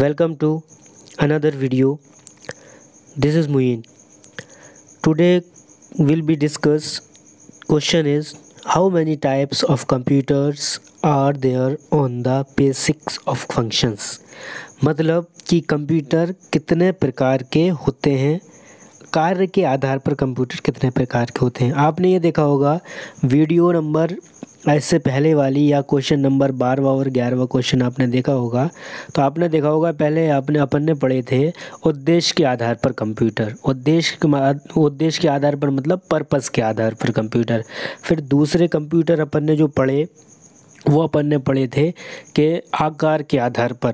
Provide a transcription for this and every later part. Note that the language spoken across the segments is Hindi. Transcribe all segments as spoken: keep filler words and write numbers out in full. Welcome to another video. This is Muin. Today we'll be discuss question is how many types of computers are there on the basics of functions. मतलब कि कंप्यूटर कितने प्रकार के होते हैं, कार्य के आधार पर कंप्यूटर कितने प्रकार के होते हैं। आपने ये देखा होगा वीडियो नंबर इससे पहले वाली या क्वेश्चन नंबर बारहवा और ग्यारहवा क्वेश्चन आपने देखा होगा, तो आपने देखा होगा पहले आपने अपन ने पढ़े थे उद्देश्य के आधार पर कंप्यूटर, उद्देश्य के उद्देश्य के आधार पर मतलब पर्पस के आधार पर कंप्यूटर। फिर दूसरे कंप्यूटर अपन ने जो पढ़े वो अपन ने पढ़े थे कि आकार के आधार पर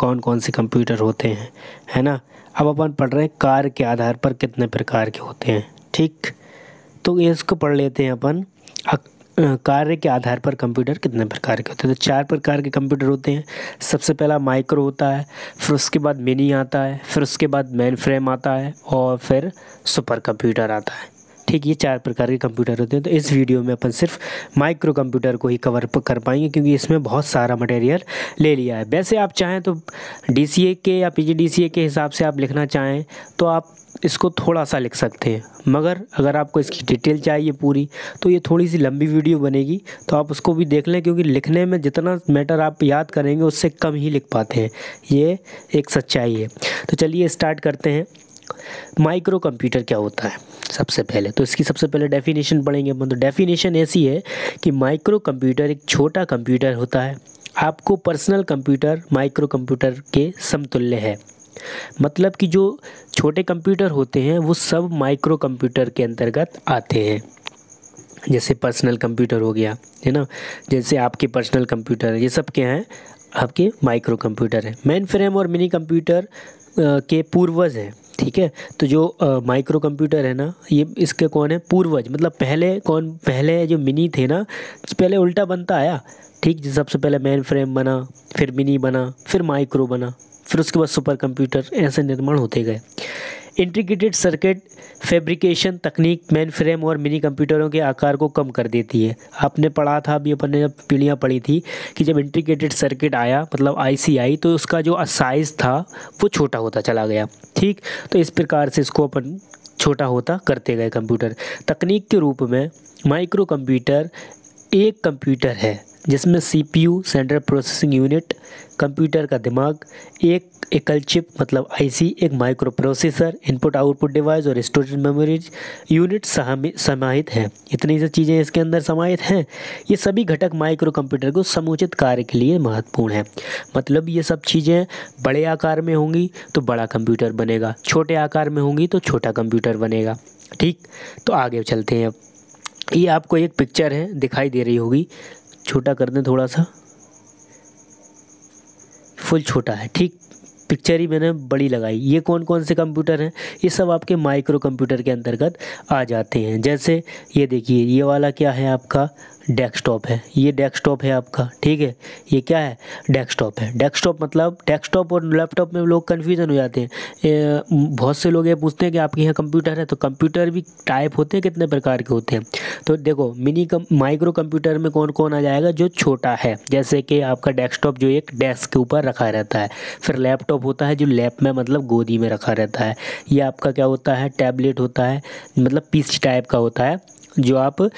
कौन कौन से कंप्यूटर होते हैं, है ना। अब अपन पढ़ रहे हैं कार्य के आधार पर कितने प्रकार के होते हैं, ठीक। तो इसको पढ़ लेते हैं अपन, कार्य के आधार पर कंप्यूटर कितने प्रकार के होते हैं। तो चार प्रकार के कंप्यूटर होते हैं। सबसे पहला माइक्रो होता है, फिर उसके बाद मिनी आता है, फिर उसके बाद मेन फ्रेम आता है और फिर सुपर कंप्यूटर आता है, ठीक। ये चार प्रकार के कंप्यूटर होते हैं। तो इस वीडियो में अपन सिर्फ माइक्रो कंप्यूटर को ही कवर कर पाएंगे क्योंकि इसमें बहुत सारा मटेरियल ले लिया है। वैसे आप चाहें तो डीसीए के या पीजीडीसीए के हिसाब से आप लिखना चाहें तो आप इसको थोड़ा सा लिख सकते हैं, मगर अगर आपको इसकी डिटेल चाहिए पूरी तो ये थोड़ी सी लंबी वीडियो बनेगी, तो आप उसको भी देख लें क्योंकि लिखने में जितना मैटर आप याद करेंगे उससे कम ही लिख पाते हैं, ये एक सच्चाई है। तो चलिए स्टार्ट करते हैं। माइक्रो कंप्यूटर क्या होता है सबसे पहले, तो इसकी सबसे पहले डेफिनेशन पढ़ेंगे अपन। तो डेफिनेशन ऐसी है कि माइक्रो कंप्यूटर एक छोटा कंप्यूटर होता है। आपको पर्सनल कंप्यूटर माइक्रो कंप्यूटर के समतुल्य है, मतलब कि जो छोटे कंप्यूटर होते हैं वो सब माइक्रो कंप्यूटर के अंतर्गत आते हैं। जैसे पर्सनल कंप्यूटर हो गया, है ना, जैसे आपके पर्सनल कंप्यूटर है, ये सब क्या हैं, आपके माइक्रो कंप्यूटर हैं। मेन फ्रेम और मिनी कंप्यूटर के पूर्वज हैं, ठीक है। तो जो माइक्रो कंप्यूटर है ना, ये इसके कौन है, पूर्वज, मतलब पहले कौन, पहले जो मिनी थे ना, पहले उल्टा बनता आया, ठीक। जैसे सबसे पहले मेन फ्रेम बना, फिर मिनी बना, फिर माइक्रो बना, फिर उसके बाद सुपर कंप्यूटर, ऐसे निर्माण होते गए। इंटीग्रेटेड सर्किट फैब्रिकेशन तकनीक मेन फ्रेम और मिनी कंप्यूटरों के आकार को कम कर देती है। आपने पढ़ा था, अभी अपन ने जब पीढ़ियाँ पढ़ी थी कि जब इंटीग्रेटेड सर्किट आया, मतलब आईसी आई, तो उसका जो साइज़ था वो छोटा होता चला गया, ठीक। तो इस प्रकार से इसको अपन छोटा होता करते गए कंप्यूटर। तकनीक के रूप में माइक्रो कंप्यूटर एक कंप्यूटर है जिसमें CPU central processing unit, computer का दिमाग, एक एकल चिप मतलब आईसी, एक micro processor, input output device और स्टोरेज मेमोरीज यूनिट समाहित हैं। इतनी सी चीज़ें इसके अंदर समाहित हैं। ये सभी घटक माइक्रो कंप्यूटर को समुचित कार्य के लिए महत्वपूर्ण है। मतलब ये सब चीज़ें बड़े आकार में होंगी तो बड़ा कंप्यूटर बनेगा, छोटे आकार में होंगी तो छोटा कंप्यूटर बनेगा, ठीक। तो आगे चलते हैं। अब ये आपको एक पिक्चर है दिखाई दे रही होगी, छोटा कर दें थोड़ा सा, फुल छोटा है, ठीक। पिक्चर ही मैंने बड़ी लगाई। ये कौन कौन से कंप्यूटर हैं, ये सब आपके माइक्रो कंप्यूटर के अंतर्गत आ जाते हैं। जैसे ये देखिए, ये वाला क्या है, आपका डेस्कटॉप है, ये डेस्कटॉप है आपका, ठीक है। ये क्या है, डेस्कटॉप है। डेस्कटॉप मतलब डेस्कटॉप और लैपटॉप में लोग कन्फ्यूज़न हो जाते हैं। बहुत से लोग ये पूछते हैं कि आपके यहाँ कंप्यूटर है, तो कंप्यूटर भी टाइप होते हैं, कितने प्रकार के होते हैं। तो देखो मिनी माइक्रो कंप्यूटर में कौन कौन आ जाएगा, जो छोटा है, जैसे कि आपका डेस्कटॉप जो एक डेस्क के ऊपर रखा रहता है। फिर लैपटॉप होता है जो लैप में मतलब गोदी में रखा रहता है। ये आपका क्या होता है, टैबलेट होता है, मतलब पीसी टाइप का होता है जो आप आ,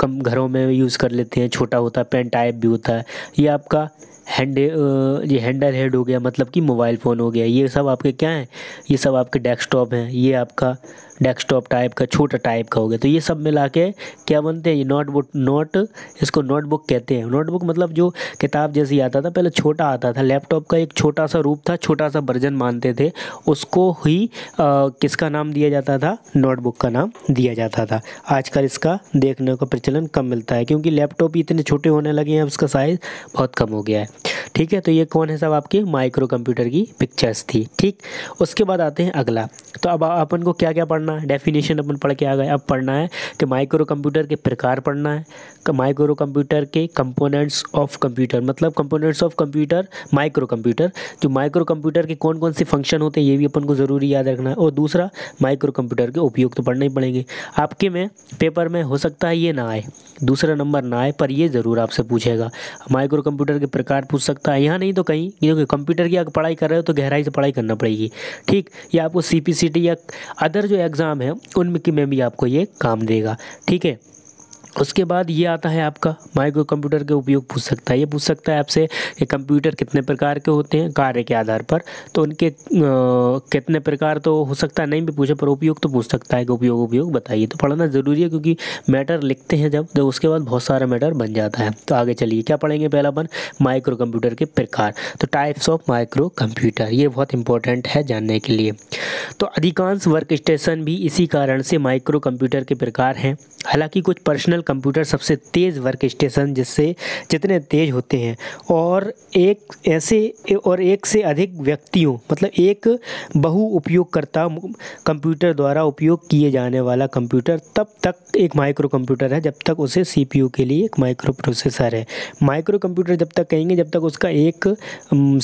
कम घरों में यूज़ कर लेते हैं, छोटा होता है। पेन टाइप भी होता है। ये आपका हैंड, ये हैंडल हेड हो गया, मतलब कि मोबाइल फ़ोन हो गया। ये सब आपके क्या हैं, ये सब आपके डेस्कटॉप हैं। ये आपका डेस्कटॉप टाइप का, छोटा टाइप का हो गया। तो ये सब मिला के क्या बनते हैं, ये नोटबुक, नोट इसको नोटबुक कहते हैं। नोटबुक मतलब जो किताब जैसी आता था, पहले छोटा आता था। लैपटॉप का एक छोटा सा रूप था, छोटा सा वर्जन मानते थे उसको ही आ, किसका नाम दिया जाता था, नोटबुक का नाम दिया जाता था। आजकल इसका देखने का प्रचलन कम मिलता है क्योंकि लैपटॉप इतने छोटे होने लगे हैं, उसका साइज़ बहुत कम हो गया है, ठीक है। तो ये कौन है, सब आपके माइक्रो कंप्यूटर की पिक्चर्स थी, ठीक। उसके बाद आते हैं अगला। तो अब अपन को क्या क्या पढ़ना है, डेफिनेशन अपन पढ़ के आ गए। अब पढ़ना है कि माइक्रो कंप्यूटर के प्रकार पढ़ना है, माइक्रो कंप्यूटर के कंपोनेंट्स ऑफ कंप्यूटर, मतलब components of computer micro computer, जो माइक्रो कंप्यूटर के कौन कौन से फंक्शन होते हैं ये भी अपन को ज़रूरी याद रखना है। और दूसरा माइक्रो कंप्यूटर के उपयोग तो पढ़ना ही पड़ेंगे, आपके में पेपर में हो सकता है ये ना आए, दूसरा नंबर ना आए, पर ये ज़रूर आपसे पूछेगा। माइक्रो कंप्यूटर के प्रकार पूछ सकता है, यहाँ नहीं तो कहीं, क्योंकि कंप्यूटर की अगर पढ़ाई कर रहे हो तो गहराई से पढ़ाई करना पड़ेगी, ठीक। या आपको सी पी सी टी या अदर जो एग्ज़ाम है उनमें भी आपको ये काम देगा, ठीक है। उसके बाद ये आता है आपका माइक्रो कंप्यूटर के उपयोग पूछ सकता है, ये पूछ सकता है आपसे कि कंप्यूटर कितने प्रकार के होते हैं कार्य के आधार पर, तो उनके आ, कितने प्रकार तो हो सकता है नहीं भी पूछे, पर उपयोग तो पूछ सकता है कि उपयोग उपयोग बताइए, तो पढ़ना ज़रूरी है क्योंकि मैटर लिखते हैं जब जब उसके बाद बहुत सारा मैटर बन जाता है। तो आगे चलिए क्या पढ़ेंगे, पहला अपन माइक्रो कंप्यूटर के प्रकार, तो टाइप्स ऑफ माइक्रो कंप्यूटर, ये बहुत इंपॉर्टेंट है जानने के लिए। तो अधिकांश वर्क स्टेशन भी इसी कारण से माइक्रो कंप्यूटर के प्रकार हैं, हालांकि कुछ पर्सनल कंप्यूटर सबसे तेज वर्क स्टेशन जिससे जितने तेज होते हैं, और एक ऐसे और एक से अधिक व्यक्तियों मतलब एक बहु उपयोगकर्ता कंप्यूटर द्वारा उपयोग किए जाने वाला कंप्यूटर तब तक एक माइक्रो कंप्यूटर है जब तक उसे सीपीयू के लिए एक माइक्रो प्रोसेसर है। माइक्रो कंप्यूटर जब तक कहेंगे जब तक उसका एक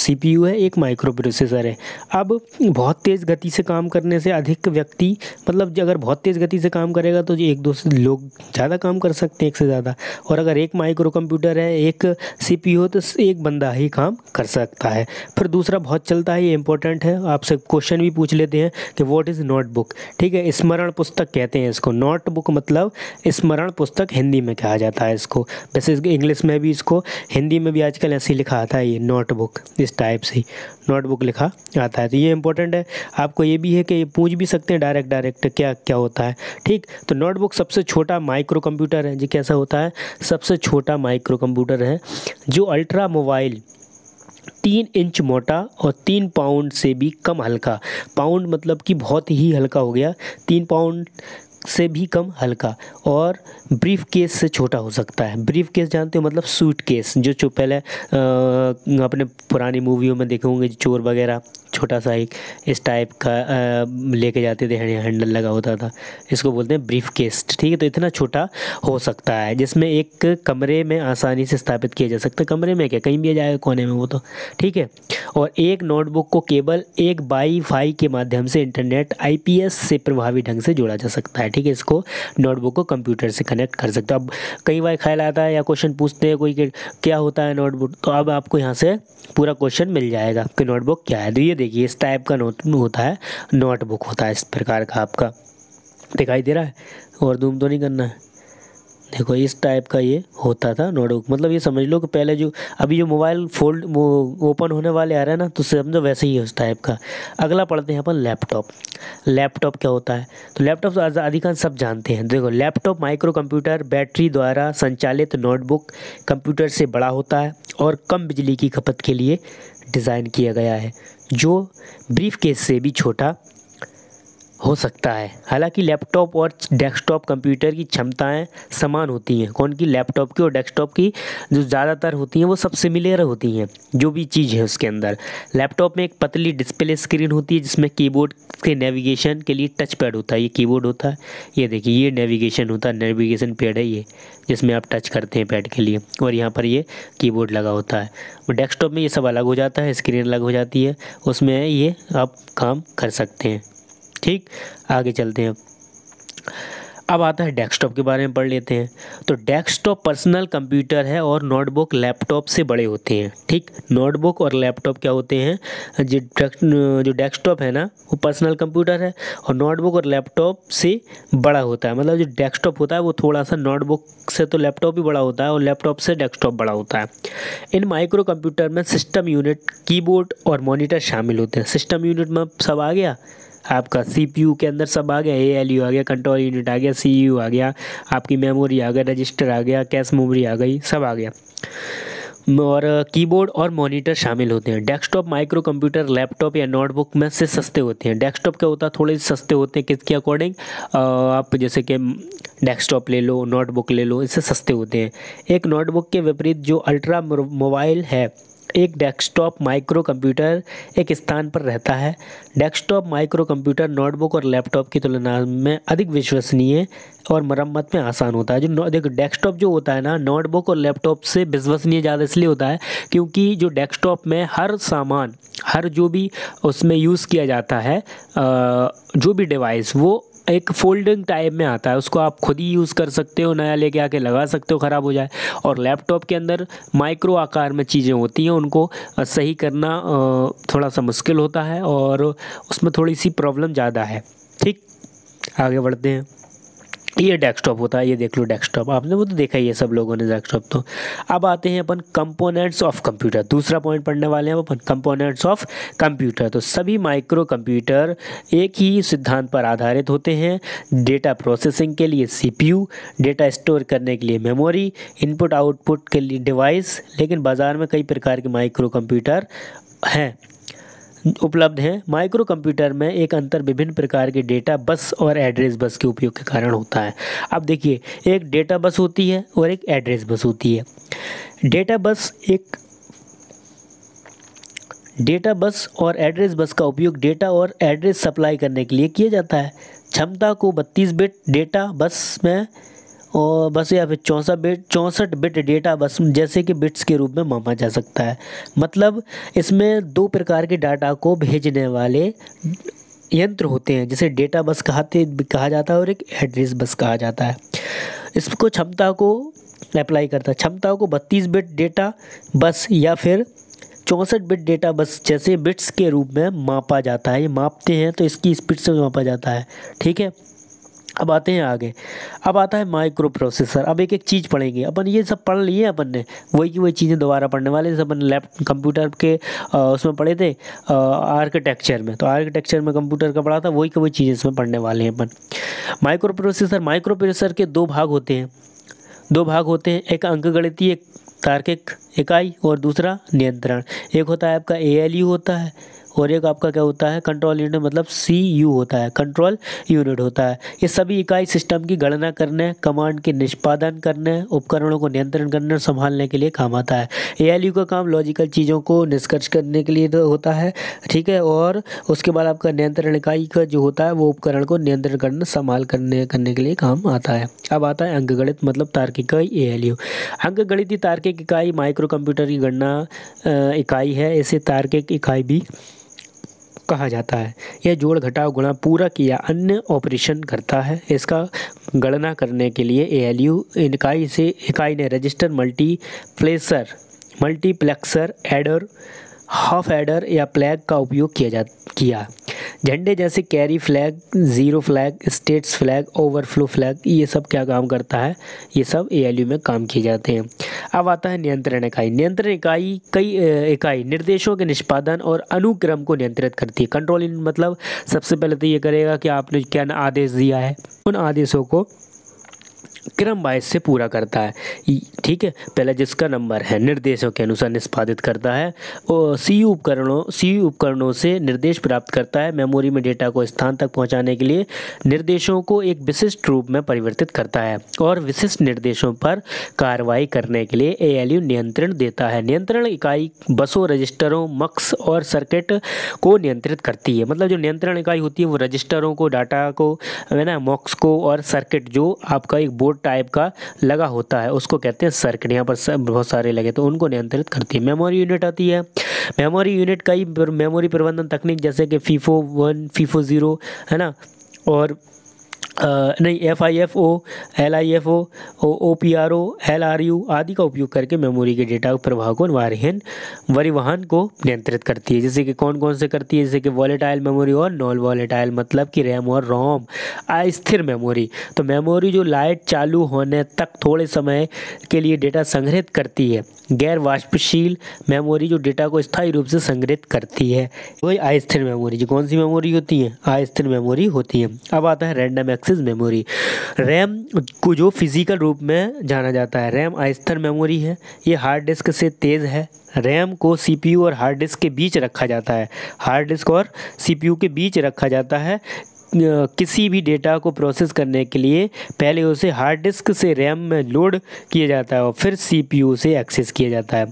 सीपीयू है एक माइक्रो प्रोसेसर है। अब बहुत तेज़ गति से काम करने से अधिक व्यक्ति मतलब अगर बहुत तेज़ गति से काम करेगा तो एक दो लोग ज़्यादा काम कर सकते हैं एक से ज़्यादा, और अगर एक माइक्रो कंप्यूटर है एक सीपीयू हो तो एक बंदा ही काम कर सकता है। फिर दूसरा बहुत चलता है, ये इंपॉर्टेंट है, आपसे क्वेश्चन भी पूछ लेते हैं कि व्हाट इज़ नोटबुक, ठीक है, स्मरण पुस्तक कहते हैं इसको, नोटबुक मतलब स्मरण पुस्तक हिंदी में कहा जाता है इसको, वैसे इंग्लिश में भी इसको, हिंदी में भी आजकल ऐसे लिखा आता है ये नोटबुक, इस टाइप से नोटबुक लिखा आता है। तो ये इंपॉर्टेंट है, आपको ये भी है कि पूछ भी सकते हैं डायरेक्ट डायरेक्ट क्या क्या होता है, ठीक। तो नोटबुक सबसे छोटा माइक्रो कंप्यूटर है जी, कैसा होता है, सबसे छोटा माइक्रो कंप्यूटर है जो अल्ट्रा मोबाइल तीन इंच मोटा और तीन पाउंड से भी कम हल्का, पाउंड मतलब कि बहुत ही हल्का हो गया, तीन पाउंड से भी कम हल्का, और ब्रीफ केस से छोटा हो सकता है। ब्रीफ केस जानते हो मतलब सूट केस, जो जो पहले अपने पुरानी मूवियों में देखे होंगे चोर वगैरह, छोटा सा एक इस टाइप का लेके जाते थे, हैंडल लगा होता था, इसको बोलते हैं ब्रीफ केस, ठीक है। तो इतना छोटा हो सकता है जिसमें एक कमरे में आसानी से स्थापित किया जा सकता है, कमरे में क्या कहीं भी जाएगा कोने में वो, तो ठीक है। और एक नोटबुक को केवल एक वाईफाई के माध्यम से इंटरनेट आईपीएस से प्रभावी ढंग से जोड़ा जा सकता है, ठीक है। इसको नोटबुक को कंप्यूटर से कनेक्ट कर सकते हो। अब कई बार ख्याल आता है या क्वेश्चन पूछते हैं कोई कि क्या होता है नोटबुक, तो अब आपको यहाँ से पूरा क्वेश्चन मिल जाएगा कि नोटबुक क्या है। तो ये देखिए इस टाइप का नोट होता है, नोटबुक होता है इस प्रकार का, आपका दिखाई दे रहा है, और धूम तो नहीं करना है, देखो इस टाइप का ये होता था नोटबुक, मतलब ये समझ लो कि पहले जो अभी जो मोबाइल फोल्ड वो ओपन होने वाले आ रहे हैं ना, तो समझो वैसे ही है उस टाइप का। अगला पढ़ते हैं अपन लैपटॉप। लैपटॉप क्या होता है, तो लैपटॉप अधिकांश सब जानते हैं। देखो लैपटॉप माइक्रो कंप्यूटर बैटरी द्वारा संचालित नोटबुक कंप्यूटर से बड़ा होता है और कम बिजली की खपत के लिए डिज़ाइन किया गया है, जो ब्रीफकेस से भी छोटा हो सकता है। हालांकि लैपटॉप और डेस्कटॉप कंप्यूटर की क्षमताएं समान होती हैं, कौन की, लैपटॉप की और डेस्कटॉप की, जो ज़्यादातर होती हैं वो सब सिमिलर होती हैं जो भी चीज़ है उसके अंदर। लैपटॉप में एक पतली डिस्प्ले स्क्रीन होती है जिसमें कीबोर्ड के नेविगेशन के लिए टच पैड होता है, ये कीबोर्ड होता है, ये देखिए ये नेविगेशन होता है, नेविगेशन पैड है ये, जिसमें आप टच करते हैं पैड के लिए, और यहाँ पर ये कीबोर्ड लगा होता है। और डेस्कटॉप में ये सब अलग हो जाता है, स्क्रीन अलग हो जाती है, उसमें ये आप काम कर सकते हैं, ठीक। आगे चलते हैं, अब आता है डेस्कटॉप के बारे में पढ़ लेते हैं। तो डेस्कटॉप पर्सनल कंप्यूटर है और नोटबुक लैपटॉप से बड़े होते हैं, ठीक। नोटबुक और लैपटॉप क्या होते हैं, जो जो डेस्कटॉप है ना वो पर्सनल कंप्यूटर है और नोटबुक और लैपटॉप से बड़ा होता है, मतलब जो डेस्कटॉप होता है वो थोड़ा सा नोटबुक से तो लैपटॉप भी बड़ा होता है और लैपटॉप से डेस्कटॉप बड़ा होता है। इन माइक्रो कंप्यूटर में सिस्टम यूनिट, कीबोर्ड और मॉनिटर शामिल होते हैं। सिस्टम यूनिट में सब आ गया आपका सीपीयू के अंदर, सब आ गया, एएलयू आ गया, कंट्रोल यूनिट आ गया, सीयू आ गया, आपकी मेमोरी आ गया, रजिस्टर आ गया, कैश मेमोरी आ गई, सब आ गया, और कीबोर्ड और मॉनिटर शामिल होते हैं। डेस्कटॉप माइक्रो कंप्यूटर लैपटॉप या नोटबुक में से सस्ते होते हैं। डेस्कटॉप क्या होता है, थोड़े सस्ते होते हैं किसके अकॉर्डिंग, आप जैसे कि डेस्कटॉप ले लो, नोटबुक ले लो, इससे सस्ते होते हैं। एक नोटबुक के विपरीत जो अल्ट्रा मोबाइल है, एक डेस्कटॉप माइक्रो कंप्यूटर एक स्थान पर रहता है। डेस्कटॉप माइक्रो कंप्यूटर नोटबुक और लैपटॉप की तुलना में अधिक विश्वसनीय और मरम्मत में आसान होता है। जो देखो डेस्कटॉप जो होता है ना, नोटबुक और लैपटॉप से विश्वसनीय ज़्यादा इसलिए होता है क्योंकि जो डेस्कटॉप में हर सामान, हर जो भी उसमें यूज़ किया जाता है, जो भी डिवाइस, वो एक फोल्डिंग टाइप में आता है। उसको आप खुद ही यूज़ कर सकते हो, नया लेके आके लगा सकते हो, ख़राब हो जाए। और लैपटॉप के अंदर माइक्रो आकार में चीज़ें होती हैं, उनको सही करना थोड़ा सा मुश्किल होता है और उसमें थोड़ी सी प्रॉब्लम ज़्यादा है। ठीक, आगे बढ़ते हैं। ये डेस्कटॉप होता है, ये देख लो डेस्कटॉप, आपने वो तो देखा ही है सब लोगों ने डेस्कटॉप। तो अब आते हैं अपन कंपोनेंट्स ऑफ कंप्यूटर, दूसरा पॉइंट पढ़ने वाले हैं अपन कंपोनेंट्स ऑफ कंप्यूटर। तो सभी माइक्रो कंप्यूटर एक ही सिद्धांत पर आधारित होते हैं। डेटा प्रोसेसिंग के लिए सीपीयू, डेटा स्टोर करने के लिए मेमोरी, इनपुट आउटपुट के लिए डिवाइस। लेकिन बाज़ार में कई प्रकार के माइक्रो कंप्यूटर हैं, उपलब्ध हैं। माइक्रो कंप्यूटर में एक अंतर विभिन्न प्रकार के डेटा बस और एड्रेस बस के उपयोग के कारण होता है। अब देखिए, एक डेटा बस होती है और एक एड्रेस बस होती है। डेटा बस एक डेटा बस और एड्रेस बस का उपयोग डेटा और एड्रेस सप्लाई करने के लिए किया जाता है। क्षमता को बत्तीस बिट डेटा बस में और बस या फिर चौंसठ बिट चौंसठ बिट डेटा बस जैसे कि बिट्स के रूप में मापा जा सकता है। मतलब इसमें दो प्रकार के डाटा को भेजने वाले यंत्र होते हैं, जिसे डेटा बस कहते कहा जाता है और एक एड्रेस बस कहा जाता है। इसको क्षमता को अप्लाई करता है क्षमता को बत्तीस बिट डेटा बस या फिर चौंसठ बिट डेटा बस जैसे बिट्स के रूप में मापा जाता है। ये मापते हैं तो इसकी स्पीड से मापा जाता है। ठीक है, अब आते हैं आगे। अब आता है माइक्रो प्रोसेसर। अब एक एक चीज़ पढ़ेंगे अपन, ये सब पढ़ लिए अपन ने, वही की वही चीज़ें दोबारा पढ़ने वाले जैसे अपन लैप कंप्यूटर के आ, उसमें पढ़े थे आर्किटेक्चर में। तो आर्किटेक्चर में कंप्यूटर का पढ़ा था, वही की वही चीज़ें इसमें पढ़ने वाले हैं अपन। माइक्रो प्रोसेसर माइक्रो प्रोसेसर के दो भाग होते हैं दो भाग होते हैं एक अंकगणितीय एक तार्किक इकाई और दूसरा नियंत्रण। एक होता है आपका ए एल यू होता है और एक आपका क्या होता है कंट्रोल यूनिट, मतलब सी यू होता है, कंट्रोल यूनिट होता है। ये सभी इकाई सिस्टम की गणना करने, कमांड के निष्पादन करने, उपकरणों को नियंत्रण करने और संभालने के लिए काम आता है। ए एल यू का काम लॉजिकल चीज़ों को निष्कर्ष करने के लिए होता है। ठीक है, और उसके बाद आपका नियंत्रण इकाई का जो होता है वो उपकरण को नियंत्रण करने, संभाल करने करने के लिए काम आता है। अब आता है अंकगणित मतलब तार्किक इकाई ए एल यू। अंकगणितीय तार्किक इकाई माइक्रो कंप्यूटर की गणना इकाई है, इसे तार्किक इकाई भी कहा जाता है। यह जोड़ घटाव गुणा पूरक या अन्य ऑपरेशन करता है। इसका गणना करने के लिए ए एल यू इकाई से इकाई ने register, multiplexer multiplexer adder, half adder या फ्लैग का उपयोग किया जा किया झंडे जैसे carry flag, zero flag, status flag, overflow flag, ये सब क्या काम करता है, ये सब ए एल यू में काम किए जाते हैं। अब आता है नियंत्रण इकाई। नियंत्रण इकाई कई इकाई निर्देशों के निष्पादन और अनुक्रम को नियंत्रित करती है। कंट्रोल मतलब सबसे पहले तो ये करेगा कि आपने क्या आदेश दिया है, उन आदेशों को क्रम वाइज से पूरा करता है। ठीक है, पहले जिसका नंबर है निर्देशों के अनुसार निष्पादित करता है। और सीयू उपकरणों सीयू उपकरणों से निर्देश प्राप्त करता है। मेमोरी में डेटा को स्थान तक पहुंचाने के लिए निर्देशों को एक विशिष्ट रूप में परिवर्तित करता है और विशिष्ट निर्देशों पर कार्रवाई करने के लिए ए एल यू नियंत्रण देता है। नियंत्रण इकाई बसों, रजिस्टरों, मक्स और सर्किट को नियंत्रित करती है। मतलब जो नियंत्रण इकाई होती है वो रजिस्टरों को, डाटा को, है ना, मक्स को और सर्किट, जो आपका एक बोर्ड टाइप का लगा होता है उसको कहते हैं सर्किट। यहाँ पर बहुत सारे लगे तो उनको नियंत्रित करती है। मेमोरी यूनिट आती है। मेमोरी यूनिट कई मेमोरी प्रबंधन तकनीक जैसे कि फीफो वन, फीफो ज़ीरो, है ना, और आ, नहीं F I F O, L I F O, O P R O, L R U आदि का उपयोग करके मेमोरी के डेटा प्रवाह को वारहन परिवहन को नियंत्रित करती है। जैसे कि कौन कौन से करती है, जैसे कि वॉलेटाइल मेमोरी और नॉन वॉलेटाइल, मतलब कि रैम और रोम। अस्थिर मेमोरी, तो मेमोरी जो लाइट चालू होने तक थोड़े समय के लिए डेटा संग्रहित करती है। गैर वाष्पशील मेमोरी, जो डेटा को स्थायी रूप से संग्रहित करती है, वही अस्थिर मेमोरी। जो कौन सी मेमोरी होती है, अस्थिर मेमोरी होती है। अब आता है रैंडम मेमोरी। रैम को जो फिजिकल रूप में जाना जाता है, रैम अस्थिर मेमोरी है। ये हार्ड डिस्क से तेज है। रैम को सीपीयू और हार्ड डिस्क के बीच रखा जाता है हार्ड डिस्क और सीपीयू के बीच रखा जाता है किसी भी डेटा को प्रोसेस करने के लिए पहले उसे हार्ड डिस्क से रैम में लोड किया जाता है और फिर सीपीयू से एक्सेस किया जाता है।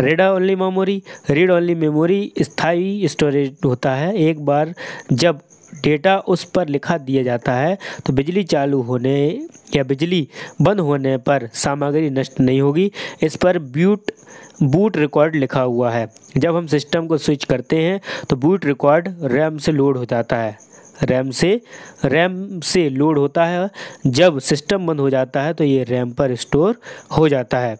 Read only memory read only memory स्थायी स्टोरेज होता है। एक बार जब डेटा उस पर लिखा दिया जाता है तो बिजली चालू होने या बिजली बंद होने पर सामग्री नष्ट नहीं होगी। इस पर बूट बूट रिकॉर्ड लिखा हुआ है। जब हम सिस्टम को स्विच करते हैं तो बूट रिकॉर्ड रैम से लोड हो जाता है रैम से रैम से लोड होता है। जब सिस्टम बंद हो जाता है तो ये रैम पर स्टोर हो जाता है।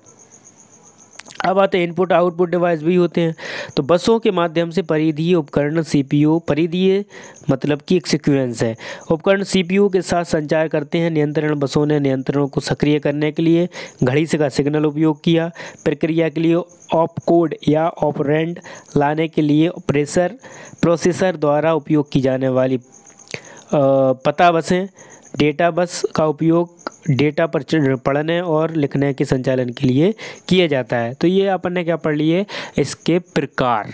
अब आते हैं इनपुट आउटपुट डिवाइस भी होते हैं। तो बसों के माध्यम से परिधीय उपकरण सीपीयू, परिधीय मतलब कि एक सीक्वेंस है, उपकरण सीपीयू के साथ संचार करते हैं। नियंत्रण बसों ने नियंत्रणों को सक्रिय करने के लिए घड़ी से का सिग्नल उपयोग किया। प्रक्रिया के लिए ऑप कोड या ऑपरेंड लाने के लिए प्रेशर प्रोसेसर द्वारा उपयोग की जाने वाली पता बसें, डेटा बस का उपयोग डेटा पर पढ़ने और लिखने के संचालन के लिए किया जाता है। तो ये अपन ने क्या पढ़ लिए इसके प्रकार।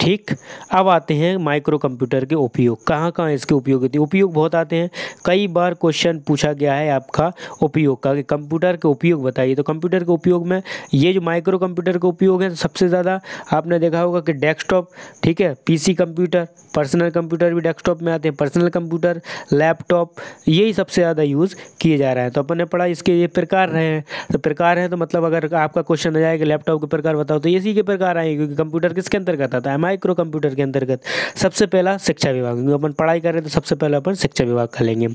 ठीक, अब आते हैं माइक्रो कंप्यूटर के उपयोग। कहाँ कहाँ इसके उपयोग होते हैं? उपयोग बहुत आते हैं। कई बार क्वेश्चन पूछा गया है आपका उपयोग का कि कंप्यूटर के उपयोग बताइए। तो कंप्यूटर के उपयोग में ये जो माइक्रो कंप्यूटर के उपयोग हैं, सबसे ज़्यादा आपने देखा होगा कि डेस्कटॉप, ठीक है, पीसी कंप्यूटर, पर्सनल कंप्यूटर भी डेस्कटॉप में आते हैं, पर्सनल कंप्यूटर, लैपटॉप, यही सबसे ज़्यादा यूज़ किए जा रहे हैं। तो अपन ने पढ़ा इसके ये प्रकार रहे हैं। तो प्रकार हैं तो मतलब अगर आपका क्वेश्चन आ जाए कि लैपटॉप के प्रकार बताओ तो इसी के प्रकार आएंगे, क्योंकि कंप्यूटर किसके अंतर्गत आता है? माइक्रो कंप्यूटर के अंतर्गत। सबसे पहला शिक्षा विभाग, क्योंकि अपन पढ़ाई कर रहे हैं तो सबसे पहले अपन शिक्षा विभाग का लेंगे।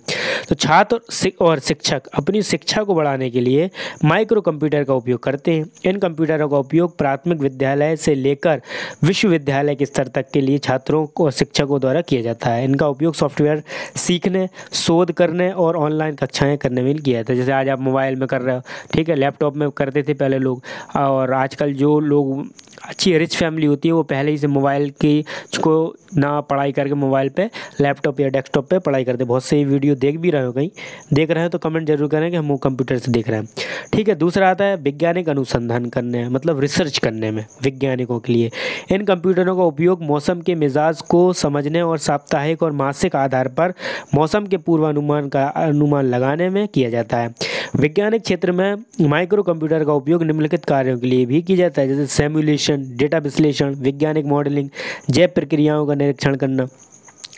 तो छात्र और शिक्षक अपनी शिक्षा को बढ़ाने के लिए माइक्रो कंप्यूटर का उपयोग करते हैं। इन कंप्यूटरों का उपयोग प्राथमिक विद्यालय से लेकर विश्वविद्यालय के स्तर तक के लिए छात्रों और शिक्षकों द्वारा किया जाता है। इनका उपयोग सॉफ्टवेयर सीखने, शोध करने और ऑनलाइन कक्षाएँ करने में किया जाता है। जैसे आज आप मोबाइल में कर रहे हो, ठीक है, लैपटॉप में करते थे पहले लोग, और आजकल जो लोग अच्छी रिच फैमिली होती है वो पहले ही से मोबाइल की को ना पढ़ाई करके मोबाइल पे लैपटॉप या डेस्कटॉप पे पढ़ाई करते। बहुत से वीडियो देख भी रहे हो, कहीं देख रहे हो तो कमेंट जरूर करें कि हम वो कंप्यूटर से देख रहे हैं। ठीक है, दूसरा आता है वैज्ञानिक अनुसंधान करने, मतलब रिसर्च करने में वैज्ञानिकों के लिए। इन कंप्यूटरों का उपयोग मौसम के मिजाज को समझने और साप्ताहिक और मासिक आधार पर मौसम के पूर्वानुमान का अनुमान लगाने में किया जाता है। वैज्ञानिक क्षेत्र में माइक्रो कंप्यूटर का उपयोग निम्नलिखित कार्यों के लिए भी किया जाता है, जैसे सिमुलेशन, डेटा विश्लेषण, वैज्ञानिक मॉडलिंग, जैव प्रक्रियाओं का निरीक्षण करना।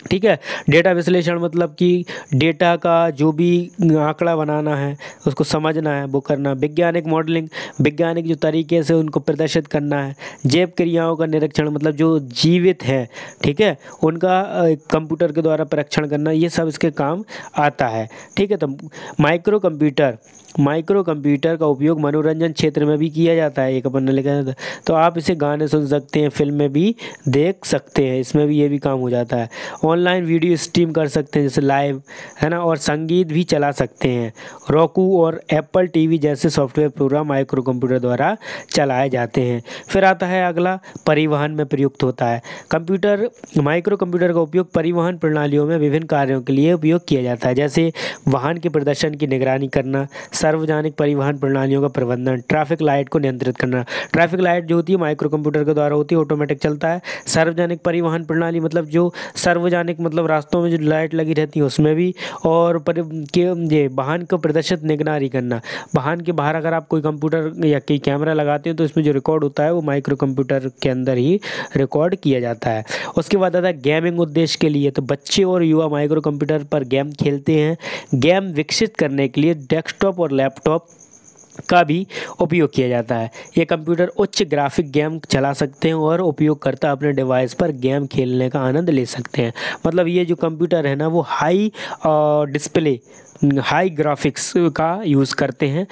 ठीक है, डेटा विश्लेषण मतलब कि डेटा का जो भी आंकड़ा बनाना है उसको समझना है, वो करना। वैज्ञानिक मॉडलिंग, वैज्ञानिक जो तरीके से उनको प्रदर्शित करना है। जैव क्रियाओं का निरीक्षण मतलब जो जीवित है, ठीक है, उनका कंप्यूटर के द्वारा परीक्षण करना, ये सब इसके काम आता है। ठीक है, तो माइक्रो कंप्यूटर माइक्रो कंप्यूटर का उपयोग मनोरंजन क्षेत्र में भी किया जाता है। एक अपन ने लिखा था तो आप इसे गाने सुन सकते हैं, फिल्में भी देख सकते हैं, इसमें भी ये भी काम हो जाता है। ऑनलाइन वीडियो स्ट्रीम कर सकते हैं जैसे लाइव, है ना, और संगीत भी चला सकते हैं। रोकू और एप्पल टीवी जैसे सॉफ्टवेयर प्रोग्राम माइक्रो कंप्यूटर द्वारा चलाए जाते हैं। फिर आता है अगला, परिवहन में प्रयुक्त होता है। कंप्यूटर माइक्रो कंप्यूटर का उपयोग परिवहन प्रणालियों में विभिन्न कार्यों के लिए उपयोग किया जाता है, जैसे वाहन के प्रदर्शन की निगरानी करना, सार्वजनिक परिवहन प्रणालियों का प्रबंधन, ट्रैफिक लाइट को नियंत्रित करना। ट्रैफिक लाइट जो होती है माइक्रो कंप्यूटर के द्वारा होती है, ऑटोमेटिक चलता है। सार्वजनिक परिवहन प्रणाली मतलब जो सार्वजनिक मतलब रास्तों में जो लाइट लगी रहती है उसमें भी, और ये वाहन को प्रदर्शित निगरानी करना। वाहन के बाहर अगर आप कोई कंप्यूटर या कोई कैमरा लगाते हैं तो इसमें जो रिकॉर्ड होता है वो माइक्रो कंप्यूटर के अंदर ही रिकॉर्ड किया जाता है। उसके बाद आता है गेमिंग उद्देश्य के लिए। तो बच्चे और युवा माइक्रो कंप्यूटर पर गेम खेलते हैं। गेम विकसित करने के लिए डेस्कटॉप और लैपटॉप का भी उपयोग किया जाता है। ये कंप्यूटर उच्च ग्राफिक गेम चला सकते हैं और उपयोगकर्ता अपने डिवाइस पर गेम खेलने का आनंद ले सकते हैं। मतलब ये जो कंप्यूटर है ना वो हाई डिस्प्ले, हाई ग्राफिक्स का यूज़ करते हैं,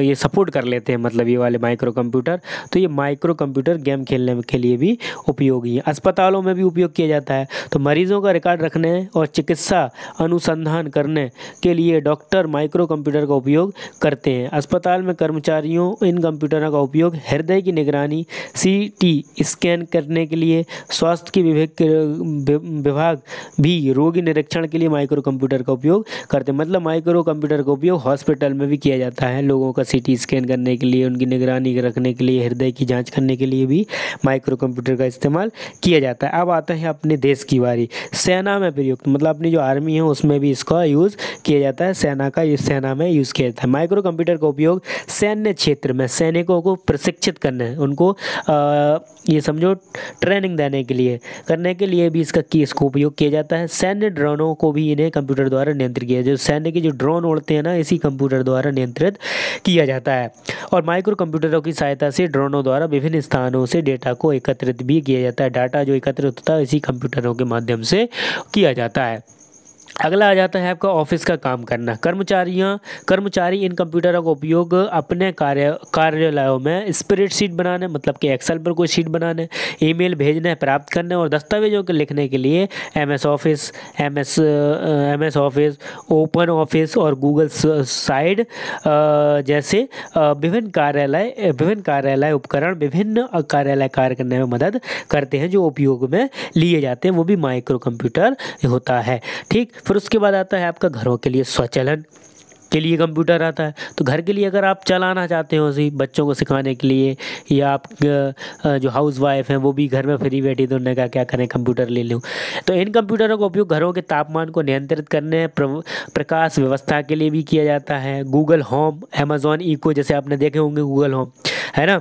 ये सपोर्ट कर लेते हैं, मतलब ये वाले माइक्रो कंप्यूटर। तो ये माइक्रो कंप्यूटर गेम खेलने के लिए भी उपयोगी है। अस्पतालों में भी उपयोग किया जाता है। तो मरीजों का रिकॉर्ड रखने और चिकित्सा अनुसंधान करने के लिए डॉक्टर माइक्रो कंप्यूटर का उपयोग करते हैं। अस्पताल में कर्मचारियों इन कंप्यूटरों का उपयोग हृदय की निगरानी, सीटी स्कैन करने के लिए। स्वास्थ्य की विभाग विभाग भी रोगी निरीक्षण के लिए माइक्रो कंप्यूटर का उपयोग करते हैं। मतलब माइक्रो कंप्यूटर का उपयोग हॉस्पिटल में भी किया जाता है। लोगों का सीटी स्कैन करने के लिए, उनकी निगरानी रखने के लिए, हृदय की जांच करने के लिए भी माइक्रो कंप्यूटर का इस्तेमाल किया जाता है। अब आता है अपने देश की बारी। सेना में प्रयुक्त, मतलब अपनी जो आर्मी है उसमें भी इसका यूज़ किया जाता है। सेना का सेना में यूज़ किया जाता है। माइक्रो कंप्यूटर का उपयोग सैन्य क्षेत्र में सैनिकों को प्रशिक्षित करने, उनको आ, ये समझो ट्रेनिंग देने के लिए करने के लिए भी इसका इसको उपयोग किया जाता है। सैन्य ड्रोनों को भी इन्हें कंप्यूटर द्वारा नियंत्रित किया जाता है। जो सैन्य के जो ड्रोन उड़ते हैं ना, इसी कंप्यूटर द्वारा नियंत्रित किया जाता है। और माइक्रो कंप्यूटरों की सहायता से ड्रोनों द्वारा विभिन्न स्थानों से डेटा को एकत्रित भी किया जाता है। डाटा जो एकत्रित होता है इसी कंप्यूटरों के माध्यम से किया जाता है। अगला आ जाता है आपका ऑफिस का काम करना। कर्मचारियां कर्मचारी इन कंप्यूटरों का उपयोग अपने कार्य कार्यालयों में स्प्रेडशीट बनाने, मतलब कि एक्सेल पर कोई शीट बनाने, ईमेल भेजने, प्राप्त करने और दस्तावेजों के लिखने के लिए MS Office MS MS Office open office और गूगल साइड जैसे विभिन्न कार्यालय विभिन्न कार्यालय उपकरण विभिन्न कार्यालय कार्य करने में मदद करते हैं। जो उपयोग में लिए जाते हैं वो भी माइक्रो कंप्यूटर होता है। ठीक, फिर उसके बाद आता है आपका घरों के लिए स्वचालन के लिए कंप्यूटर आता है। तो घर के लिए अगर आप चलाना चाहते हो उसी बच्चों को सिखाने के लिए, या आप जो हाउस वाइफ हैं वो भी घर में फ्री बैठी तो उन्होंने कहा क्या करें कंप्यूटर ले लूँ, तो इन कंप्यूटरों का उपयोग घरों के तापमान को नियंत्रित करने, प्रकाश व्यवस्था के लिए भी किया जाता है। गूगल होम, अमेजॉन ईको जैसे आपने देखे होंगे, गूगल होम है ना,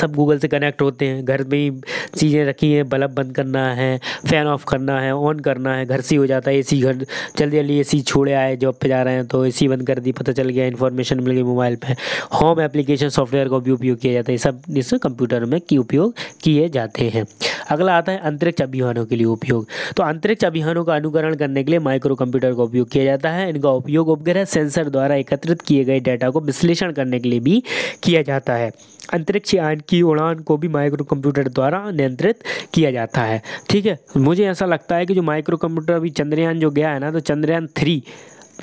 सब गूगल से कनेक्ट होते हैं। घर में ही चीज़ें रखी हैं, बल्ब बंद करना है, फ़ैन ऑफ करना है, ऑन करना है, घर से हो जाता है। एसी घर चल जल्दी एसी छोड़े आए, जॉब पे जा रहे हैं तो एसी बंद कर दी, पता चल गया, इन्फॉर्मेशन मिल गई मोबाइल पे। होम एप्लीकेशन सॉफ्टवेयर का भी उपयोग किया जाता है। सब इस कंप्यूटर में की उपयोग किए जाते हैं। अगला आता है अंतरिक्ष अभियानों के लिए उपयोग। तो अंतरिक्ष अभियानों का अनुकरण करने के लिए माइक्रो कंप्यूटर का उपयोग किया जाता है। इनका उपयोग उपग्रह सेंसर द्वारा एकत्रित किए गए डाटा को विश्लेषण करने के लिए भी किया जाता है। अंतरिक्ष यान की उड़ान को भी माइक्रो कंप्यूटर द्वारा नियंत्रित किया जाता है। ठीक है, मुझे ऐसा लगता है कि जो माइक्रो कंप्यूटर अभी चंद्रयान जो गया है ना, तो चंद्रयान थ्री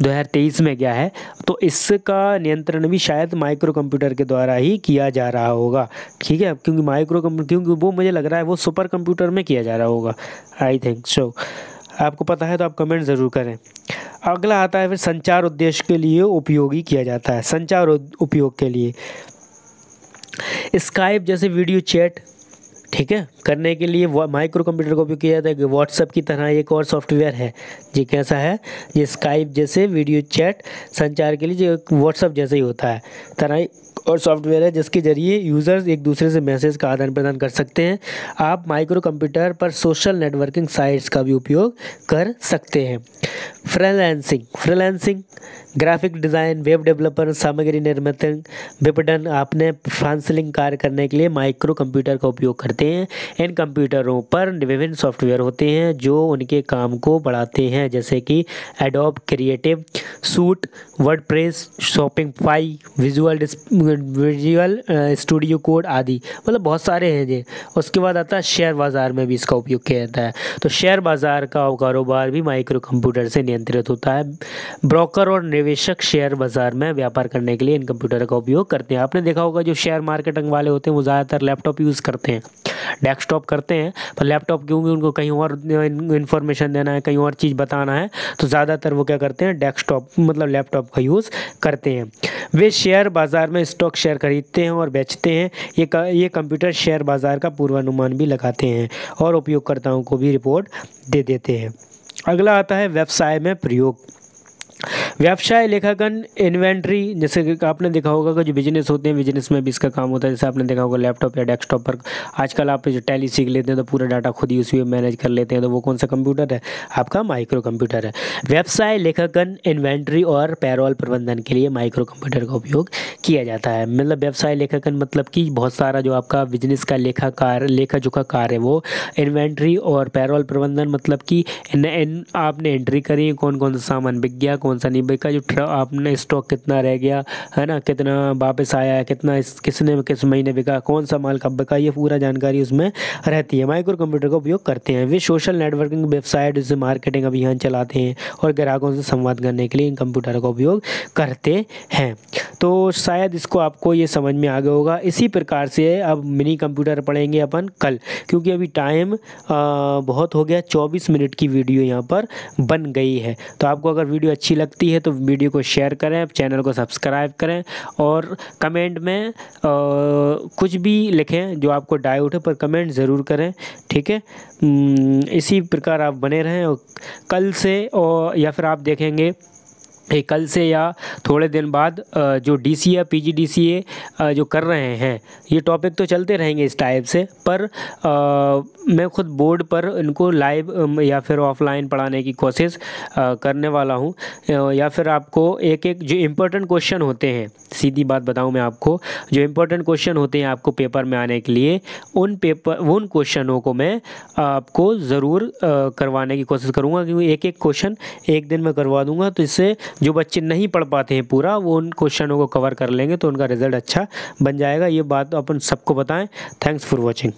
दो हज़ार तेईस में गया है, तो इसका नियंत्रण भी शायद माइक्रो कंप्यूटर के द्वारा ही किया जा रहा होगा। ठीक है, क्योंकि माइक्रो कंप्यूटर क्योंकि वो मुझे लग रहा है वो सुपर कंप्यूटर में किया जा रहा होगा, आई थिंक सो। आपको पता है तो आप कमेंट ज़रूर करें। अगला आता है फिर संचार उद्देश्य के लिए उपयोगी किया जाता है। संचार उपयोग के लिए स्काइप जैसे वीडियो चैट, ठीक है, करने के लिए माइक्रो कंप्यूटर का उपयोग किया जाता है। व्हाट्सएप की तरह एक और सॉफ्टवेयर है, ये कैसा है, ये स्काइप जैसे वीडियो चैट संचार के लिए जो व्हाट्सएप जैसे ही होता है तरह और सॉफ्टवेयर है, जिसके जरिए यूज़र्स एक दूसरे से मैसेज का आदान प्रदान कर सकते हैं। आप माइक्रो कंप्यूटर पर सोशल नेटवर्किंग साइट्स का भी उपयोग कर सकते हैं। Freelancing freelancing graphic design, web developer, सामग्री निर्माण, विपणन, आपने फ्रीलांसिंग कार्य करने के लिए माइक्रो कंप्यूटर का उपयोग करते हैं। इन कंप्यूटरों पर विभिन्न सॉफ्टवेयर होते हैं जो उनके काम को बढ़ाते हैं, जैसे कि Adobe creative suit, WordPress, Shopify, visual visual studio code आदि, मतलब बहुत सारे हैं ये। उसके बाद आता है शेयर बाज़ार में भी इसका उपयोग किया जाता है। तो शेयर बाज़ार का कारोबार भी माइक्रो कंप्यूटर से नियंत्रित होता है। ब्रोकर और निवेशक शेयर बाज़ार में व्यापार करने के लिए इन कंप्यूटर का उपयोग करते हैं। आपने देखा होगा जो शेयर मार्केट वाले होते हैं वो ज़्यादातर लैपटॉप यूज़ करते हैं, डेस्कटॉप करते हैं, पर लैपटॉप क्योंकि उनको कहीं और इन्फॉर्मेशन देना है, कहीं और चीज़ बताना है, तो ज़्यादातर वो क्या करते हैं, डेस्कटॉप मतलब लैपटॉप का यूज़ करते हैं। वे शेयर बाज़ार में स्टॉक शेयर खरीदते हैं और बेचते हैं। ये ये कंप्यूटर शेयर बाज़ार का पूर्वानुमान भी लगाते हैं और उपयोगकर्ताओं को भी रिपोर्ट दे देते हैं। अगला आता है व्यवसाय में प्रयोग। व्यवसाय लेखांकन, इन्वेंट्री, जैसे कि आपने देखा होगा कि जो बिजनेस होते हैं बिजनेस में भी इसका काम होता है। जैसे आपने देखा होगा लैपटॉप या डेस्कटॉप पर आजकल आप जो टैली सीख लेते हैं तो पूरा डाटा खुद ही उसमें मैनेज कर लेते हैं, तो वो कौन सा कंप्यूटर है, आपका माइक्रो कंप्यूटर है। व्यवसाय लेखांकन, इन्वेंट्री और पैरोल प्रबंधन के लिए माइक्रो कंप्यूटर का उपयोग किया जाता है। मतलब व्यवसाय लेखांकन मतलब कि बहुत सारा जो आपका बिजनेस का लेखा कार्य लेखा जोखा कार्य है वो, इन्वेंट्री और पैरोल प्रबंधन मतलब कि आपने एंट्री करी, कौन कौन सा सामान बिक गया, कौन सा नहीं बिका, जो आपने स्टॉक कितना रह गया है ना, कितना वापस आया है, कितना इस, किसने किस महीने बिका, कौन सा माल कब बिका, ये पूरा जानकारी उसमें रहती है। माइक्रो कंप्यूटर का उपयोग करते हैं। वे सोशल नेटवर्किंग वेबसाइट जैसे मार्केटिंग अभियान चलाते हैं और ग्राहकों से संवाद करने के लिए इन कंप्यूटर का उपयोग करते हैं। तो शायद इसको आपको ये समझ में आ गया होगा। इसी प्रकार से अब मिनी कंप्यूटर पढ़ेंगे अपन कल, क्योंकि अभी टाइम बहुत हो गया, चौबीस मिनट की वीडियो यहाँ पर बन गई है। तो आपको अगर वीडियो अच्छी लगती है है तो वीडियो को शेयर करें, चैनल को सब्सक्राइब करें और कमेंट में आ, कुछ भी लिखें जो आपको डाउट है, पर कमेंट ज़रूर करें। ठीक है, इसी प्रकार आप बने रहें और कल से और या फिर आप देखेंगे कल से या थोड़े दिन बाद जो डीसीए पीजीडीसीए जो कर रहे हैं, ये टॉपिक तो चलते रहेंगे इस टाइप से, पर आ, मैं खुद बोर्ड पर इनको लाइव या फिर ऑफलाइन पढ़ाने की कोशिश करने वाला हूं। या फिर आपको एक एक जो इम्पोर्टेंट क्वेश्चन होते हैं, सीधी बात बताऊं मैं आपको, जो इम्पोर्टेंट क्वेश्चन होते हैं आपको पेपर में आने के लिए, उन पेपर उन क्वेश्चनों को मैं आपको ज़रूर करवाने की कोशिश करूँगा, क्योंकि एक एक क्वेश्चन एक दिन में करवा दूँगा, तो इससे जो बच्चे नहीं पढ़ पाते हैं पूरा, वो उन क्वेश्चनों को कवर कर लेंगे तो उनका रिजल्ट अच्छा बन जाएगा। ये बात अपन सबको बताएं। Thanks for watching.